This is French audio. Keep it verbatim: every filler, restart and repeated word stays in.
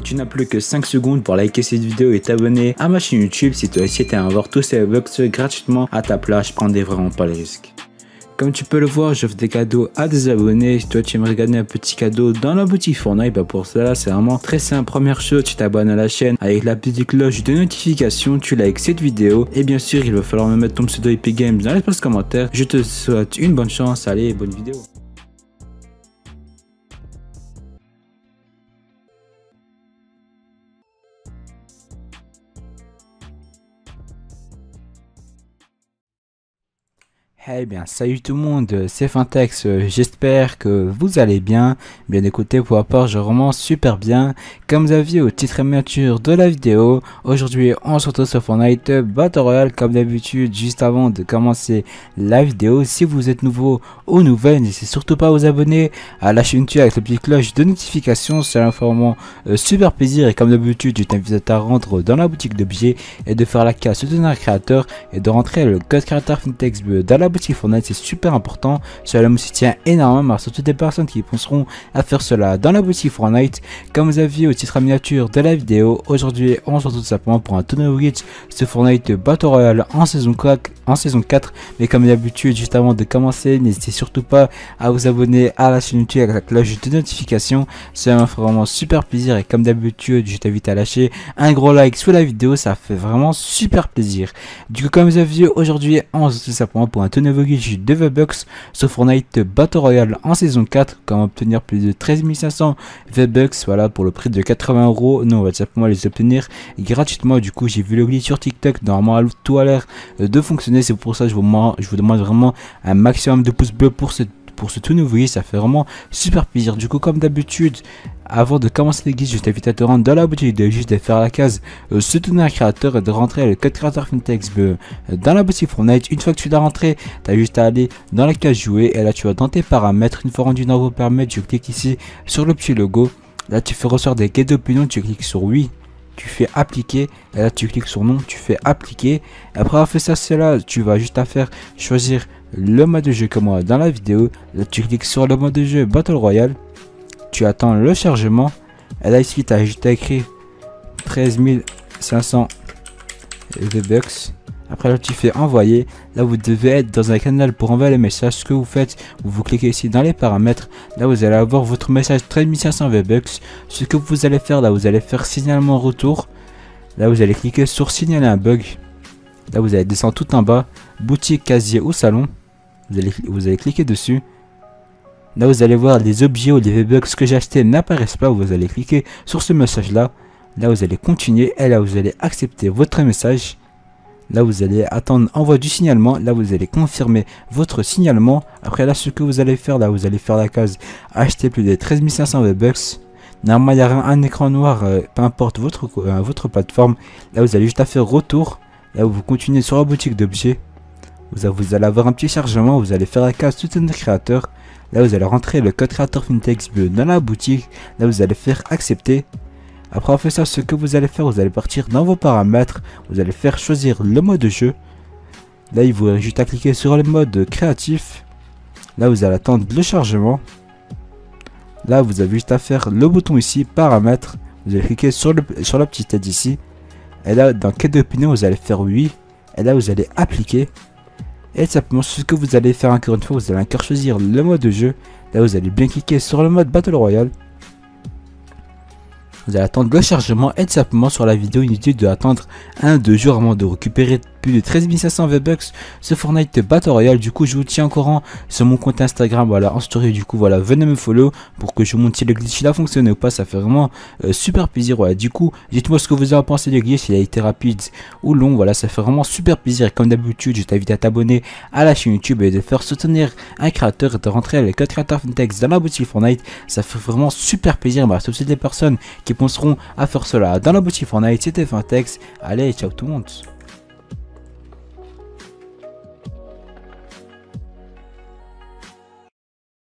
et tu n'as plus que cinq secondes pour liker cette vidéo et t'abonner à ma chaîne YouTube si toi aussi t'es à avoir tous ces V Bucks gratuitement à ta place. Je prendrai vraiment pas les risques. Comme tu peux le voir, j'offre des cadeaux à des abonnés. Si toi tu aimerais gagner un petit cadeau dans la boutique Fortnite, bah pour cela c'est vraiment très simple. Première chose, tu t'abonnes à la chaîne avec la petite cloche de notification, tu likes cette vidéo et bien sûr il va falloir me mettre ton pseudo Epic Games dans l'espace commentaire. Je te souhaite une bonne chance, allez, bonne vidéo. Eh bien salut tout le monde, c'est Phyntex, j'espère que vous allez bien. Bien écoutez, pour ma part je remonte super bien. Comme vous avez vu au titre et miniature de la vidéo, aujourd'hui on se retrouve sur Fortnite Battle Royale comme d'habitude. Juste avant de commencer la vidéo, si vous êtes nouveau ou nouvelle, n'hésitez surtout pas à vous abonner à la chaîne YouTube avec la petite cloche de notification. C'est un format euh, super plaisir et comme d'habitude je t'invite à rentrer dans la boutique d'objets et de faire la case soutenir créateur et de rentrer le code créateur Phyntex dans la boutique Fortnite, c'est super important, cela me soutient énormément, surtout des personnes qui penseront à faire cela dans la boutique Fortnite. Comme vous avez vu au titre à miniature de la vidéo, aujourd'hui on se retrouve simplement pour un tournoi glitch sur Fortnite Battle Royale en saison quatre, mais comme d'habitude, juste avant de commencer, n'hésitez surtout pas à vous abonner à la chaîne YouTube avec la cloche de notification, ça me fait vraiment super plaisir et comme d'habitude, je t'invite à lâcher un gros like sous la vidéo, ça fait vraiment super plaisir. Du coup, comme vous avez vu aujourd'hui, on se retrouve simplement pour un tournoi nouveau glitch de V Bucks sur Fortnite Battle Royale en saison quatre, comment obtenir plus de treize mille cinq cents V Bucks, voilà, pour le prix de quatre-vingts euros. Nous on va simplement les obtenir gratuitement. Du coup j'ai vu le glitch sur TikTok, normalement tout a l'air de fonctionner, c'est pour ça que je vous, je vous demande vraiment un maximum de pouces bleus pour ce pour ce tout nouveau glitch, ça fait vraiment super plaisir. Du coup comme d'habitude, avant de commencer le glitch, je t'invite à te rendre dans la boutique de juste de faire la case euh, soutenir un créateur et de rentrer le code créateur Phyntex euh, dans la boutique Fortnite. Une fois que tu l'as rentré, tu as juste à aller dans la case jouer et là tu vas dans tes paramètres. Une fois rendu dans vos paramètres, tu cliques ici sur le petit logo, là tu fais ressortir des quêtes d'opinion, tu cliques sur oui, tu fais appliquer et là tu cliques sur non, tu fais appliquer. Après avoir fait ça, cela tu vas juste à faire choisir le mode de jeu comme moi dans la vidéo. Là tu cliques sur le mode de jeu Battle Royale, tu attends le chargement et là ici tu as juste écrit treize mille cinq cents V Bucks. Après là tu fais envoyer, là vous devez être dans un canal pour envoyer les messages. Ce que vous faites, vous, vous cliquez ici dans les paramètres, là vous allez avoir votre message treize mille cinq cents V Bucks. Ce que vous allez faire là, vous allez faire signalement retour, là vous allez cliquer sur signaler un bug, là vous allez descendre tout en bas, boutique, casier ou salon, vous allez, vous allez cliquer dessus. Là vous allez voir les objets ou les V Bucks que j'ai achetés n'apparaissent pas, vous allez cliquer sur ce message là, là vous allez continuer et là vous allez accepter votre message. Là vous allez attendre envoi du signalement, là vous allez confirmer votre signalement. Après là ce que vous allez faire, là vous allez faire la case acheter plus de treize mille cinq cents V Bucks. Normalement il y a un écran noir, euh, peu importe votre, euh, votre plateforme. Là vous allez juste à faire retour, là vous continuez sur la boutique d'objets. Vous allez avoir un petit chargement, vous allez faire la case soutenir créateur. Là vous allez rentrer le code créateur Phyntex bleu dans la boutique, là vous allez faire accepter. Après avoir fait ça, ce que vous allez faire, vous allez partir dans vos paramètres, vous allez faire choisir le mode de jeu. Là, il vous reste juste à cliquer sur le mode créatif. Là, vous allez attendre le chargement. Là, vous avez juste à faire le bouton ici, paramètres. Vous allez cliquer sur, le, sur la petite tête ici. Et là, dans quête d'opinion, vous allez faire oui. Et là, vous allez appliquer. Et simplement, ce que vous allez faire encore une fois, vous allez encore choisir le mode de jeu. Là, vous allez bien cliquer sur le mode Battle Royale. Vous allez attendre le chargement et simplement sur la vidéo, inutile de attendre un à deux jours avant de récupérer plus de treize mille cinq cents V Bucks ce Fortnite Battle Royale. Du coup je vous tiens au courant sur mon compte Instagram, voilà, en story. Du coup voilà, venez me follow pour que je vous montre si le glitch il a fonctionné ou pas, ça fait vraiment euh, super plaisir. Voilà, du coup dites moi ce que vous avez pensé du glitch, il a été rapide ou long, voilà, ça fait vraiment super plaisir. Et comme d'habitude je t'invite à t'abonner à la chaîne YouTube et de faire soutenir un créateur et de rentrer les codes créateurs Phyntex dans la boutique Fortnite, ça fait vraiment super plaisir. Bah sauf si des personnes qui penseront à faire cela dans la boutique Fortnite. C'était Phyntex, allez, ciao tout le monde.